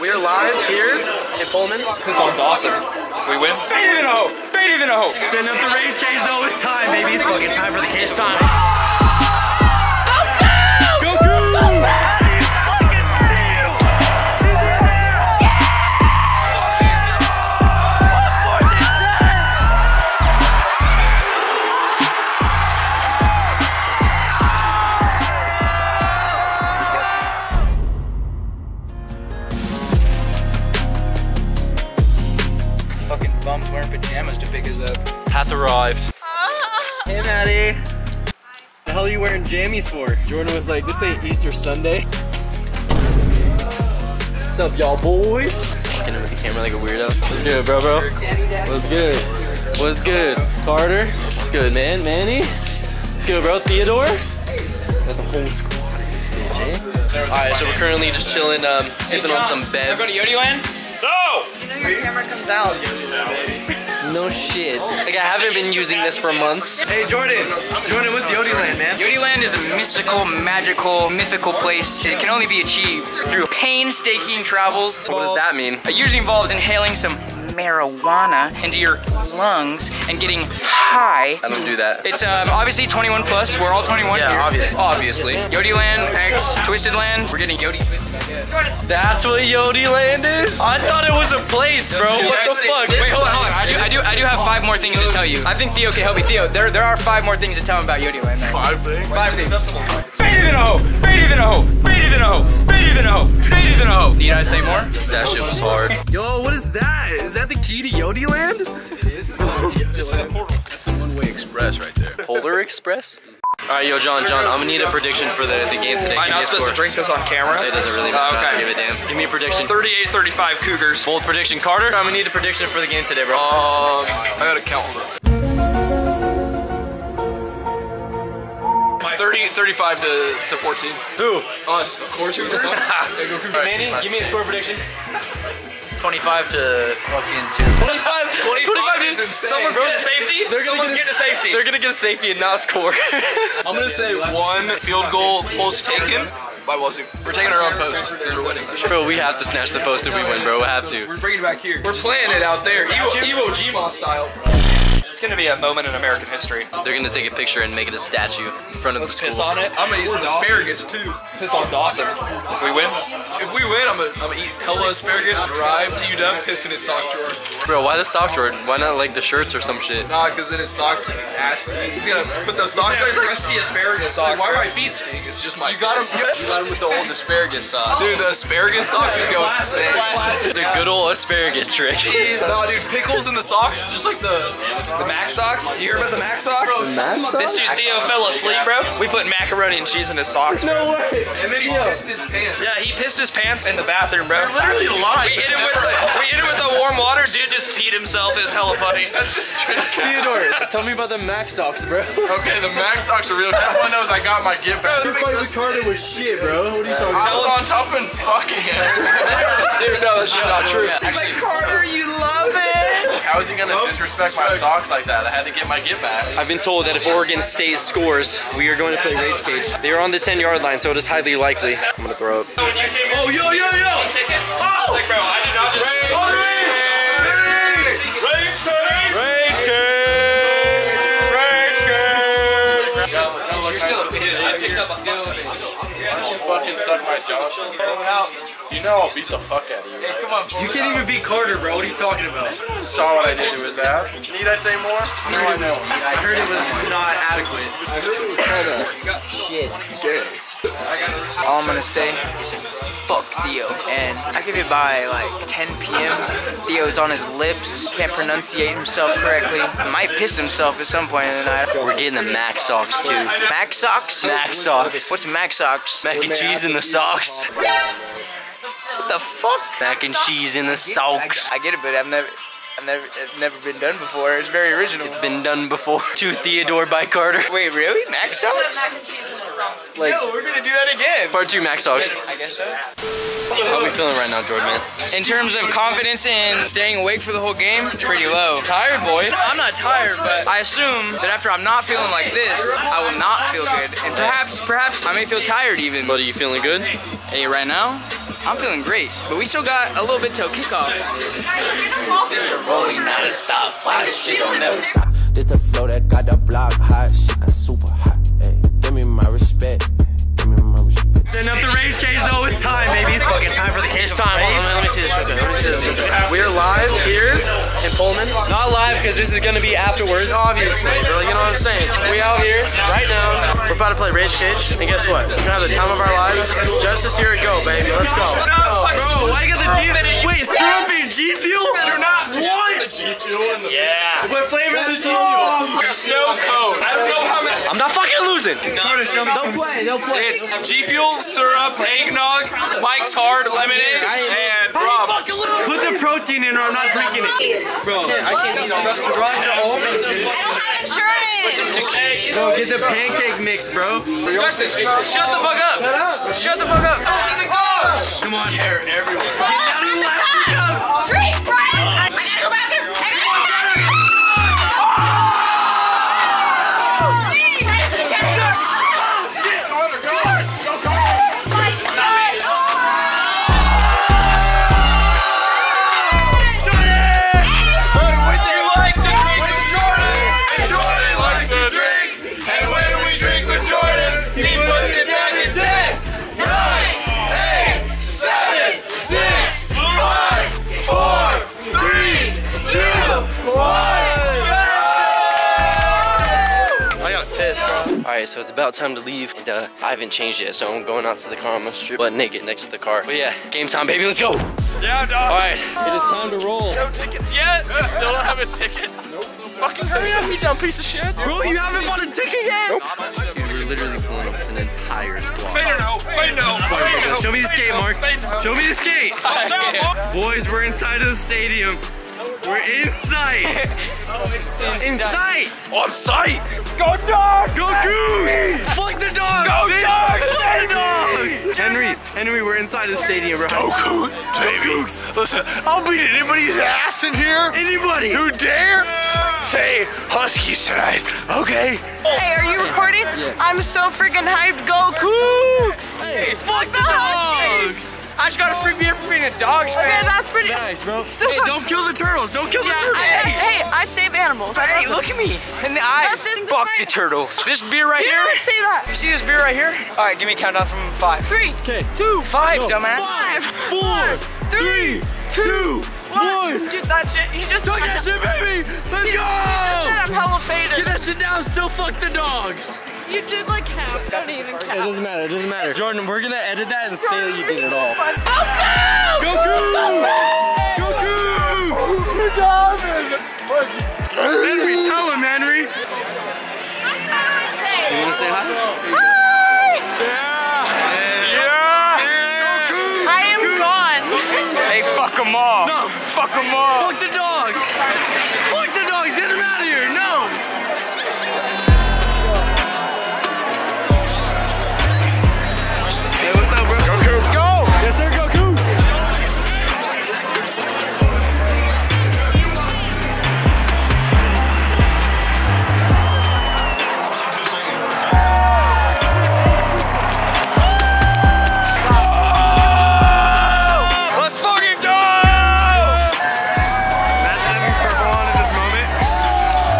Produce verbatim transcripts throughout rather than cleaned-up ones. We're live here in Pullman. This is on Dawson. We win. Better than a hope. Better than a hope. Send up the race cage though. It's time, baby. It's fucking time for the cage time. Go Cougs! Go Cougs! Wearing pajamas to pick us up. Hath arrived. Hey, Maddie. Hi. The hell are you wearing jammies for? Jordan was like, this ain't Easter Sunday. What's up, y'all boys? Fucking him with the camera like a weirdo. What's good, bro, bro? What's good? What's good? Carter? What's good, man? Manny? What's good, bro? Theodore? Got the whole squad in this bitch, eh? All right, so we're currently just chilling, um, hey, sipping John, on some bevs. We're going to Yodeland? No! You know your camera comes out. No shit. Like, I haven't been using this for months. Hey, Jordan. Jordan, what's Yodeland, man? Yodeland is a mystical, magical, mythical place. It can only be achieved through painstaking travels. What does that mean? It usually involves inhaling some marijuana into your lungs and getting high. I don't do that. It's um, obviously twenty-one plus. We're all twenty-one. Yeah, obviously. Obviously. Yodeland X Twisted Land. We're getting Yodi twisted, I guess. That's what Yodeland is? I thought it was a place, bro. What the fuck? Wait, hold on, hold on. I do, I do, I do have five more things to tell you. I think Theo can help me. Theo, there, there are five more things to tell him about Yodeland. Five things? Five things. Better than a hoe. Better than a hoe. Better than a hoe. Better than a hoe. Better than a hoe. Do you guys say more? That shit was hard. Yo, what is that? Is that the key to Yodeland? It is. It's the portal. That's the one-way express right there. Polar Express? All right, yo, John, John, I'm gonna need a prediction for the, the game today. I'm not supposed to drink this on camera. It doesn't really matter. Uh, okay. Give a damn. Give me a prediction. thirty-eight thirty-five Cougars. Bold prediction. Carter, I'm gonna need a prediction for the game today, bro. Um, I gotta count them. thirty-five to, to fourteen. Who? Us. Of course. Cougars? Manny, give me a score prediction. twenty-five to fucking two. twenty-five, twenty-five, twenty-five is insane. Someone's getting a safety. They're Someone's getting a safety. They're gonna get a safety and not score. I'm gonna say one field goal post taken. By Wilson. We're taking our own post because we're winning. Bro, we have to snatch the post if we win, bro. We have to. We're bringing it back here. We're playing it out there, Evo G M O S style. It's gonna be a moment in American history. They're gonna take a picture and make it a statue in front of Let's the school. Piss on it. I'm gonna eat some asparagus too. Piss on Dawson. If we win, if we win, I'm gonna, I'm gonna eat hella asparagus. Arrive to U W, piss in his sock drawer. Bro, why the sock drawer? Why not like the shirts or some shit? Nah, cause in his socks he's nasty. He's gonna put those socks. There's like crusty asparagus socks. Why my feet stink? It's just my. You got him. You got him with the old asparagus socks. Dude, the asparagus socks are going insane. The good old asparagus trick. Nah, dude, pickles in the socks, just like the. the Mac socks? You hear about the Mac socks? Bro, Mac socks? This dude Theo fell asleep, bro. We put macaroni and cheese in his socks. Bro. No way. And then he Yo. pissed his pants. Yeah, he pissed his pants in the bathroom, bro. They're literally lying. We hit him with the we hit him with the warm water. Dude just peed himself. It's hella funny. That's just trick. Theodore, tell me about the Mac socks, bro. Okay, the Mac socks are real. Everyone knows I got my gift back. Your fight with Carter was shit, bro. What are you talking about? I was on top and fucking him. Dude, no, that's not true. Yeah, actually, like Carter, you love it. How is he gonna disrespect my socks like that? I had to get my get back. I've been told that if Oregon State scores, we are going to play Rage Cage. They are on the ten yard line, so it is highly likely. I'm gonna throw up. Oh, yo, yo, yo! Oh! Like, bro, I did not just. Rage! Rage Cage! Rage Cage! Rage Cage! You're still a bitch. I picked up a fucking. Fucking suck my Johnson. You know I'll beat the fuck out of you. Hey, come on, boys. You can't even beat Carter, bro. What are you talking about? Saw what I did to his ass. Need I say more? No, I know. I heard it was not adequate. I heard it was kinda shit. Good. All I'm gonna say is fuck Theo. And I could be by like ten p m Theo's on his lips. Can't pronunciate himself correctly. Might piss himself at some point in the night. We're getting the Mac socks too. Mac socks? Mac socks. What's Mac socks? Mac and cheese in the socks. What the fuck? Mac and cheese in the socks. I get it, but I've never, I've never, it's never been done before. It's very original. It's been done before. To Theodore by Carter. Wait, really? Mac socks? Mac and cheese in the socks. Like, yo, we're gonna do that again. Part two, Mac socks. I guess so. How are we feeling right now, Jordan, man? In terms of confidence in staying awake for the whole game, pretty low. Tired, boy? I'm not tired, but I assume that after I'm not feeling like this, I will not feel good. And perhaps, perhaps I may feel tired even. But are you feeling good? Hey, right now? I'm feeling great, but we still got a little bit till kickoff. This a rolling, not a stop. Why she don't never stop? This the flow that got the block hot. She got super hot. Hey, give me my respect. Give me my respect. Setting up the race cage though. It's time, baby. It's fucking time for the cage. It's time. Hold on, let me see this real quick. Let me see this. We're live here in Pullman. Not live because this is gonna be afterwards. Obviously, bro. You know what I'm saying? We out here right now. We're about to play Rage Cage, and guess what? We're gonna have the time of our lives. Justice, here we go, baby. Let's go. No, bro, why get the G Fuel? Wait, syrup and G Fuel? You're not what? The G Fuel and the yeah. What flavor is the G Fuel? Snow cone. I don't know how many. I'm not fucking losing. Don't play. Don't play. It's G Fuel, syrup, eggnog, Mike's Hard lemonade, and Rob. Put the protein in, or I'm not drinking it. Bro, I can't eat all this. Bro, get the pancake mix, bro. Justice, shut the fuck up. Shut the fuck up. Come on, hair everywhere. Get down to the last two cups. Drink, Brian. I gotta go back there. I gotta go back there. Shit. Go under, go under. Go, go. Alright, so it's about time to leave, and uh, I haven't changed yet, so I'm going out to the car. I'm gonna strip butt naked next to the car. But yeah, game time, baby, let's go! Yeah, dog! Alright, it is time to roll. No tickets yet? You still don't have a ticket? Nope. Fucking hurry up, you dumb piece of shit! Bro, you haven't bought a ticket yet? Nope. Dude, we're literally pulling up an entire squad. Fader no, fader no, fader no. Show me the skate, Mark. Show me the skate! Boys, we're inside of the stadium. We're in sight! Oh, it's in sight! On sight! Go dogs! Go Cougs! Fuck the dogs! Go bitch. Dogs! Fuck the dogs! Henry, Henry, we're inside the stadium, bro. Go Cougs! Go Cougs! Listen, I'll beat anybody's ass in here! Anybody! Who dare say Huskies tonight, okay? Hey, are you recording? Yeah. I'm so freaking hyped! Go Cougs! Hey, fuck the Huskies! I just got a free beer for being a dog fan. Okay, that's pretty nice, bro. Still hey, don't kill the turtles. Don't kill yeah, the turtles. I, hey, I save animals. Hey, look at me in the eyes. Fuck the turtles. This beer right you here. Don't say that. You see this beer right here? All right, give me a countdown from five. Three, okay. two, five, no, dumbass. Five, four, three, two, one. Dude, that shit. You just suck that shit, baby. Let's go. I said I'm hella faded. Get that shit down. Still fuck the dogs. You did like half, don't even count. It doesn't matter, it doesn't matter. Jordan, we're gonna edit that and bro, say that you did so it all. Fun. Go Cougs! Go Cougs! Go Cougs! Go Cougs! Henry, tell him, Henry. You wanna say hi? Hi! Yeah! Yeah! Go Cougs! I am gone. Hey, fuck them all. No, fuck them all. Fuck the dogs. Fuck the dogs, get them out of here, no! Let's go! Yes, sir, go Cougs! Oh! Let's fucking go! Imagine having purple on at this moment.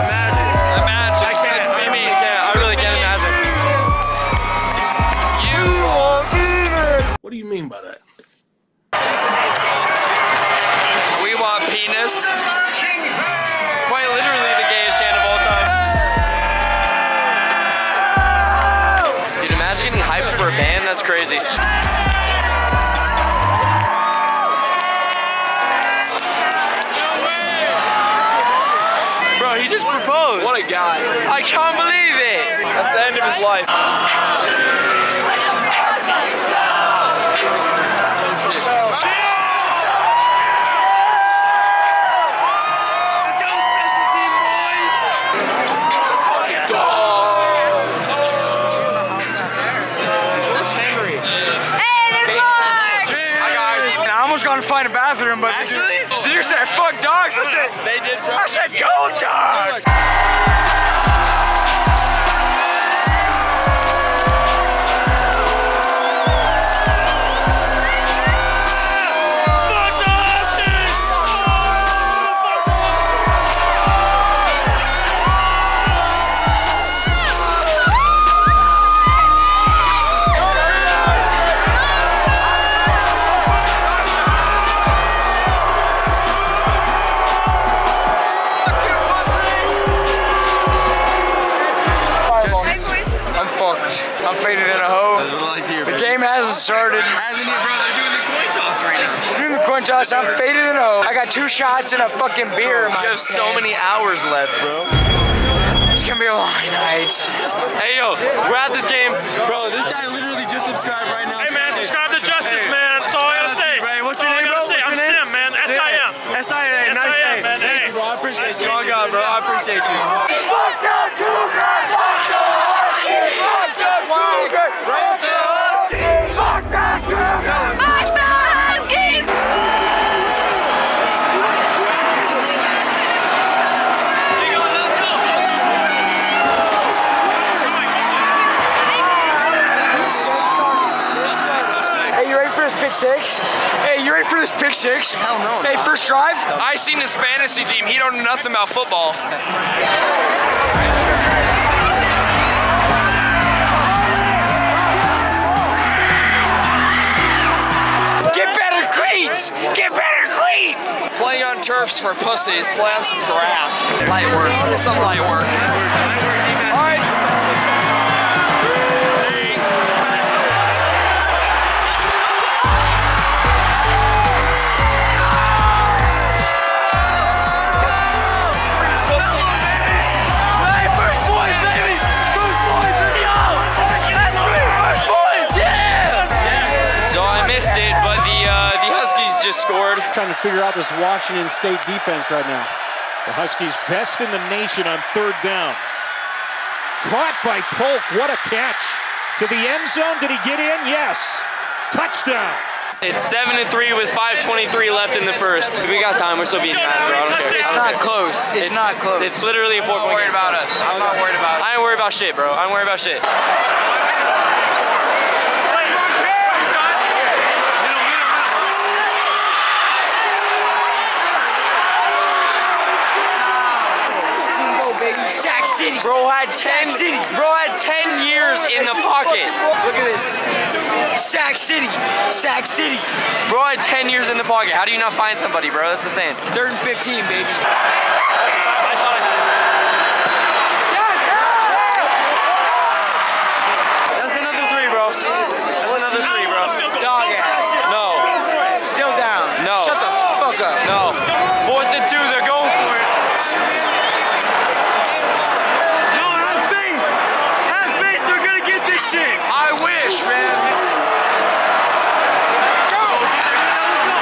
Imagine. Imagine. I can't. I mean, yeah, I really can't imagine. You are Penix! What do you mean by that? We want Penix. Quite literally the gayest chant of all time. Dude, imagine getting hyped for a band, that's crazy. Bro, he just proposed. What a guy. I can't believe it. That's the end of his life. Find a bathroom, but actually, you said fuck dogs. I said they did. I said go dogs. guys in here, bro. They're doing the coin toss right now. They're doing the coin toss. I'm faded and oh. I got two shots and a fucking beer in my pants. You have so many hours left, bro. It's gonna be a long night. Hey, yo, we're at this game. Bro, this guy literally just subscribed right now. Hey, man, subscribe to Justice, hey, man. That's all I gotta say. Right? What's your name, bro? I'm Sim, man. S I M. S I M. Nice name. Thank you, bro. I appreciate you. Oh, God, bro. I appreciate you. Fuck the two guys! Fuck the Huskies! Fuck the two guys! Fuck the Huskies! Fuck the Huskies! Hey, guys, let's go! Hey, you ready for this pick six? Hey, you ready for this pick six? Hell no. Hey, first drive? I seen this fantasy team. He don't know nothing about football. Cleats! Get better cleats! Play on turfs for pussies. Play on some grass. Light work. Some light work. All right. Scored. Trying to figure out this Washington State defense right now. The Huskies best in the nation on third down. Caught by Polk. What a catch. To the end zone. Did he get in? Yes. Touchdown. It's seven to three with five twenty-three left in the first. If we got time, we're still beating bad, bro. It's not close. It's, it's not close. It's literally a four point game. I'm not worried about us. I'm not worried about us. I ain't worried about shit, bro. I ain't worried about shit. Sac City. Bro had ten. City. Bro had ten years in the pocket. Look at this. Sac City. Sac City. Bro had ten years in the pocket. How do you not find somebody, bro? That's the same. Third and fifteen, baby. That's another three, bro. That's another three, bro. Dog ass. No. Still down. No. Shut the fuck up. No. Fourth and two. They're going for it. Shit. I wish, man. Go! Let's go.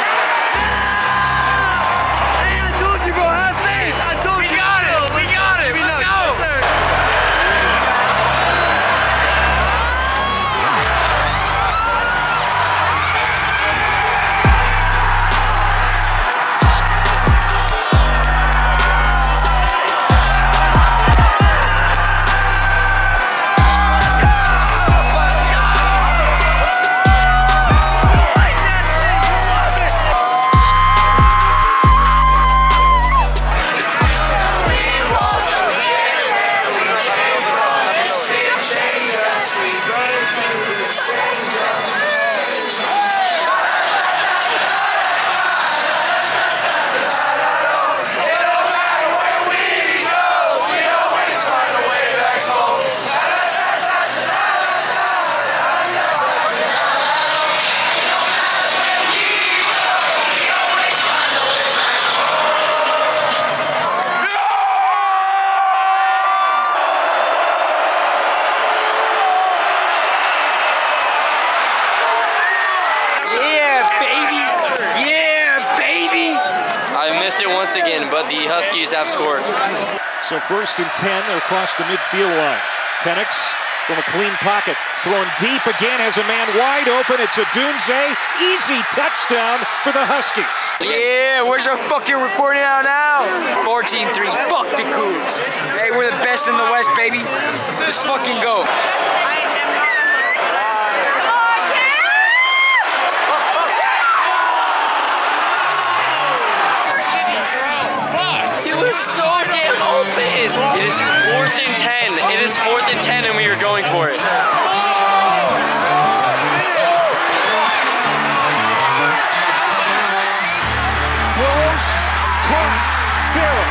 Hey, I told you, bro. Have faith. I told we you. Got it. We got it. We got it. Let's go. Yes, sir. Have scored. So first and ten, they're across the midfield line. Penix from a clean pocket, thrown deep again, has a man wide open. It's a Dunze, easy touchdown for the Huskies. Yeah, where's our fucking recording out now? fourteen three, fuck the Cougs. Hey, we're the best in the West, baby. Let's fucking go. So damn open. It is fourth and ten. It is fourth and ten, and we are going for it. Flores caught. Farrell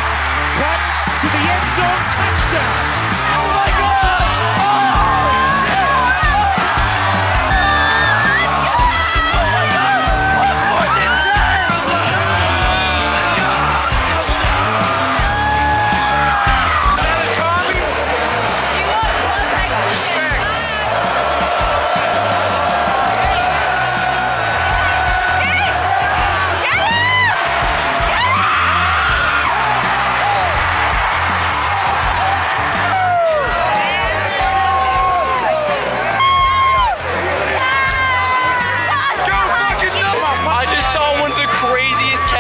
cuts to the end zone. Touchdown. Oh my God! Oh! Oh!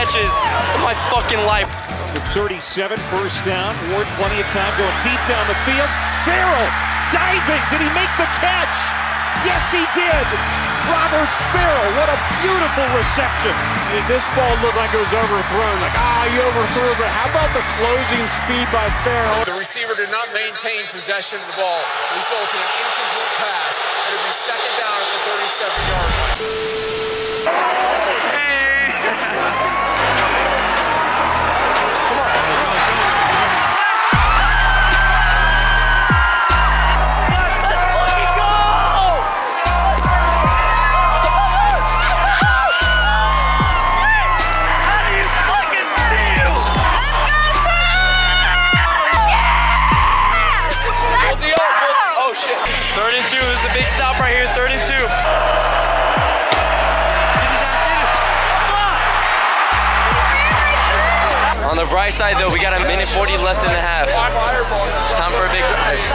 catches of my fucking life. The thirty-seven, first down. Ward, plenty of time going deep down the field. Farrell diving. Did he make the catch? Yes, he did. Robert Farrell, what a beautiful reception. And this ball looked like it was overthrown. Like, ah, you overthrew, but how about the closing speed by Farrell? The receiver did not maintain possession of the ball, resulting in an incomplete pass. It'll be second down at the thirty-seven-yard line. Big stop right here, third and two. Get his ass, get it. On the bright side, though, we got a minute forty left in the half. Time for a big,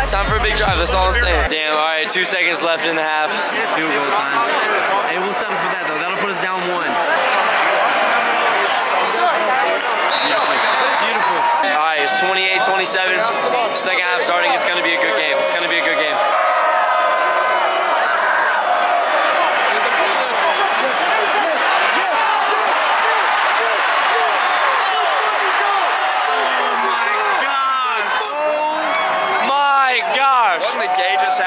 time for a big drive. That's all I'm saying. Damn. All right, two seconds left in the half. Field goal time. Hey, we'll settle for that though. That'll put us down one. Beautiful. All right, it's twenty-eight twenty-seven. Second half starting. It's gonna be a good game. It's gonna be a good game.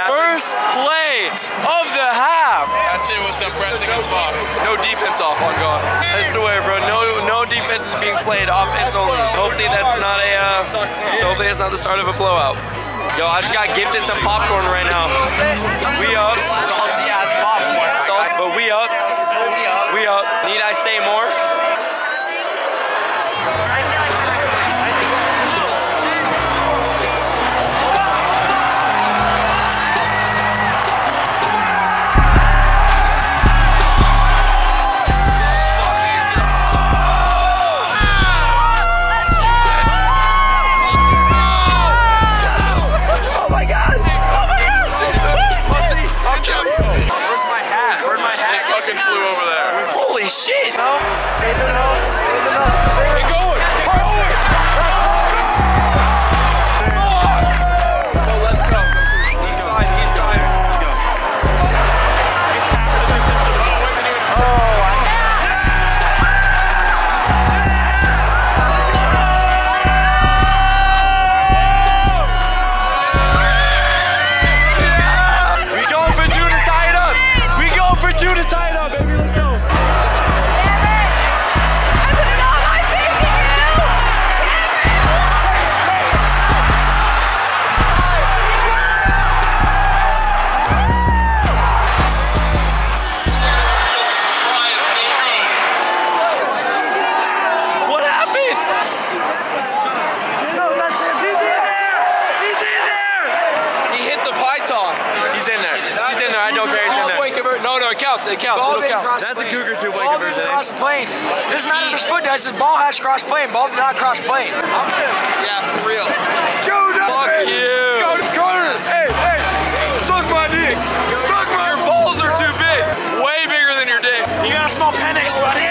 First play of the half. That shit was depressing as fuck. No defense off on God. I swear, bro. No, no defense is being played. Offense only. Hopefully that's not a. Uh, hopefully that's not the start of a blowout. Yo, I just got gifted some popcorn right now. We up. Salty ass popcorn. But we up. We up. Need I say more? Shit! No, they don't know. They don't know. Get going! Get going! Come on! So let's go. East side, east side. Go. It's happened. It's such a moment. Oh, wow. We going for two to tie it up. We going for two to tie it up, baby. Let's go. It counts. It'll count. That's a Cougar two-point conversion. Ball cross plane. It doesn't matter if it's foot. I said ball has cross plane. Ball did not cross plane. I'm good. Yeah, for real. Go to fuck baby. You. Go to corner. Hey, hey. Suck my dick. Suck my. Your balls are too big. Way bigger than your dick. You got a small Penix, buddy.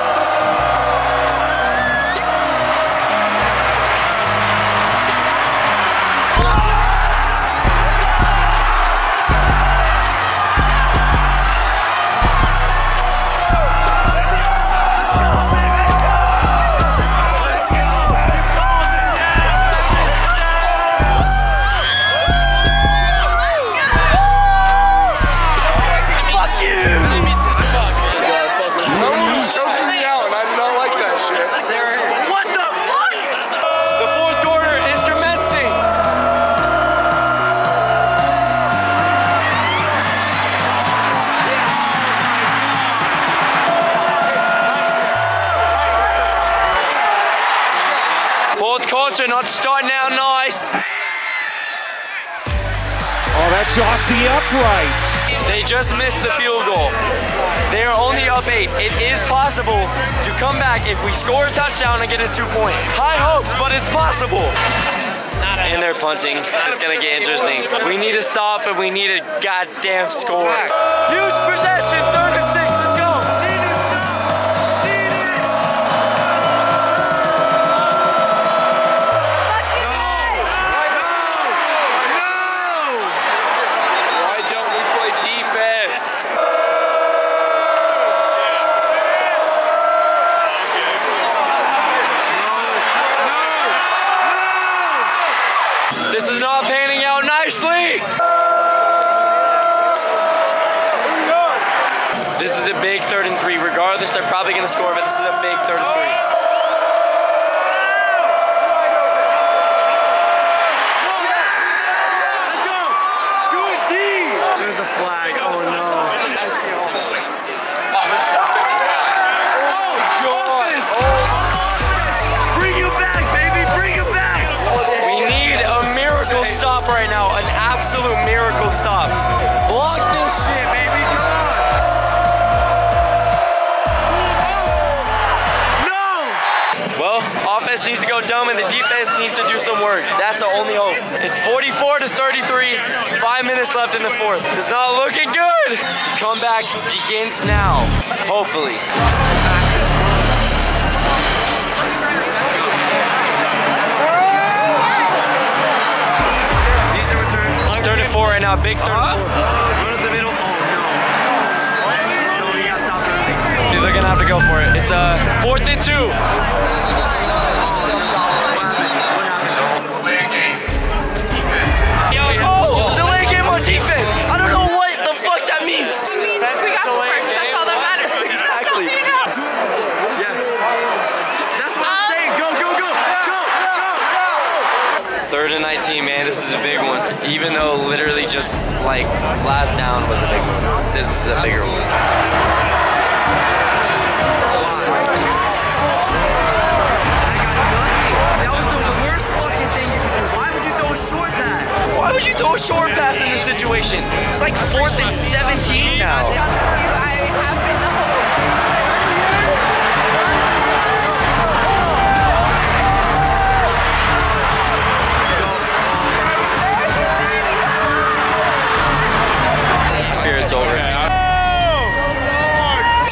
Not starting out nice. Oh, that's off the upright. They just missed the field goal. They are only up eight. It is possible to come back if we score a touchdown and get a two-point. High hopes, but it's possible. And they're punting. It's gonna get interesting. We need a stop and we need a goddamn score. Huge possession, third and six. Let's go. Need a stop. Need it. seriously? This is a big third and three. Regardless, they're probably going to score, but this is a big third and three. Let's go. Good D. There's a flag. Oh, no. Stop right now, an absolute miracle stop. Block this shit, baby, come on. No! Well, offense needs to go dumb and the defense needs to do some work. That's the only hope. It's forty-four to thirty-three, five minutes left in the fourth. It's not looking good. The comeback begins now, hopefully. Third and four right now, big third and four. Run up the middle, oh no. No, you gotta stop everything. They're gonna have to go for it. It's a uh, fourth and two. Oh, no. What happened? What happened? Oh, delay game on defense. I don't know what the fuck that means. It means we got the first, that's all that matters. Exactly. Yeah. That's what I'm saying, go, go, go, go, go. Third and nineteen, man, this is a big one. Even though literally just like last down was a big one, this is a bigger one. That was the worst fucking thing you could do. Why would you throw a short pass? Why would you throw a short pass in this situation? It's like fourth and seventeen now. It's over. Yeah.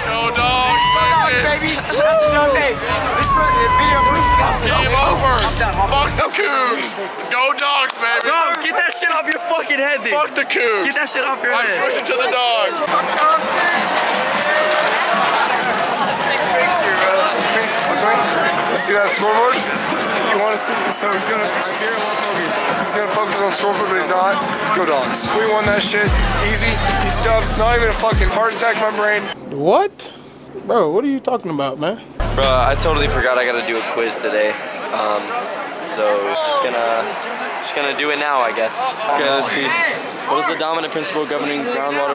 No dogs! No dogs, baby! Oh, that's a dumb day. This fucking video moves. Game over! Fuck the Cougs! Go Dogs, baby! Bro, get that shit off your fucking head, dude! Fuck the Cougs! Get that shit off your head! I'm switching to the Dogs! Fuck Dogs, let's take a picture, bro. Let's see that scoreboard? You want to see? So he's gonna zero focus. He's gonna focus on scoreboard, but he's not. Go Dogs. We won that shit. Easy, easy dubs. Not even a fucking heart attack in my brain. What? Bro, what are you talking about, man? Bro, I totally forgot I gotta do a quiz today. Um, so just gonna, just gonna do it now, I guess. Okay, let's see. What is the dominant principle governing groundwater?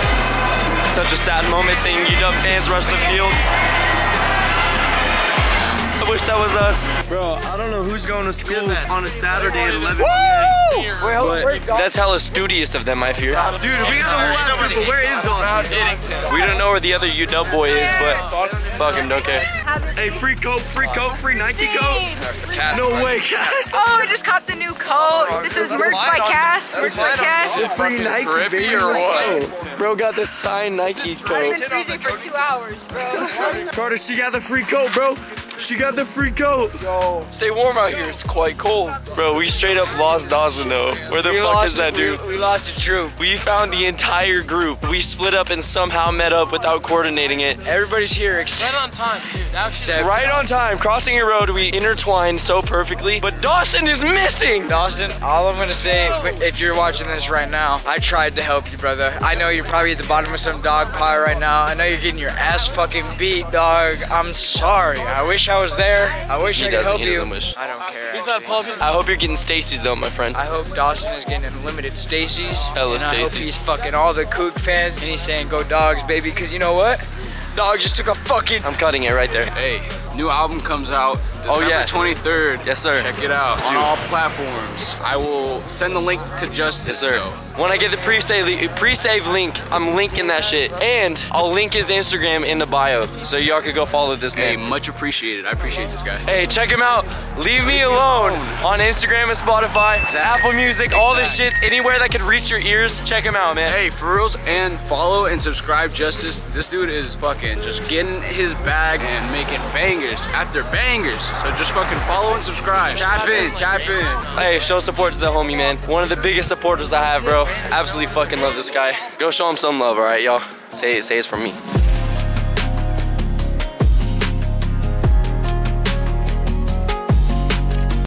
Such a sad moment seeing U W fans rush the field. I wish that was us. Bro, I don't know who's going to school on a Saturday at eleven. Woo! But that's hella studious of them, I fear. Dude, we got the whole last group, but where is Dawson? We don't know where the other U W boy is, but fuck him, don't care. Hey, free coat, free coat, free Nike coat. No way, Cas. Oh, I just copped the new coat. This is merch by Cas, merch by Cas. Free Nike, baby, or what? Bro got this signed Nike coat. I've been freezing for two hours, bro. Carter, she got the free coat, bro. She got the free coat. Yo. Stay warm out here. It's quite cold. Bro, we straight up lost Dawson though. Where the we fuck is that a, dude? We, we lost a troop. We found the entire group. We split up and somehow met up without coordinating it. Everybody's here except right on time, dude. That except right on time. Crossing a road, we intertwined so perfectly. But Dawson is missing. Dawson, all I'm gonna say, if you're watching this right now, I tried to help you, brother. I know you're probably at the bottom of some dog pile right now. I know you're getting your ass fucking beat, dog. I'm sorry. I wish I was there. I wish he I could help he you. Wish. I don't care. He's not I hope you're getting Stacy's though, my friend. I hope Dawson is getting unlimited Stacy's. Hella Stacy's. I hope he's fucking all the Coug fans and he's saying go Dogs, baby, because you know what? Dog just took a fucking... I'm cutting it right there. Hey, new album comes out December oh, yeah. twenty-third. Yes, sir. Check it out. Dude. On all platforms. I will send the link to Justice. Yes, sir. So. When I get the pre-save pre-save link, I'm linking that shit. And I'll link his Instagram in the bio. So y'all could go follow this man. Hey, much appreciated. I appreciate this guy. Hey, check him out. Leave, Leave me, alone. me alone on Instagram and Spotify, exactly. Apple Music, exactly. All this shit. Anywhere that could reach your ears, check him out, man. Hey, for reals. And follow and subscribe Justice. This dude is fucking just getting his bag and making bangers after bangers. So just fucking follow and subscribe. Tap in, tap in. Hey, show support to the homie, man. One of the biggest supporters I have, bro. Absolutely fucking love this guy. Go show him some love, all right, y'all? Say, say it's from me.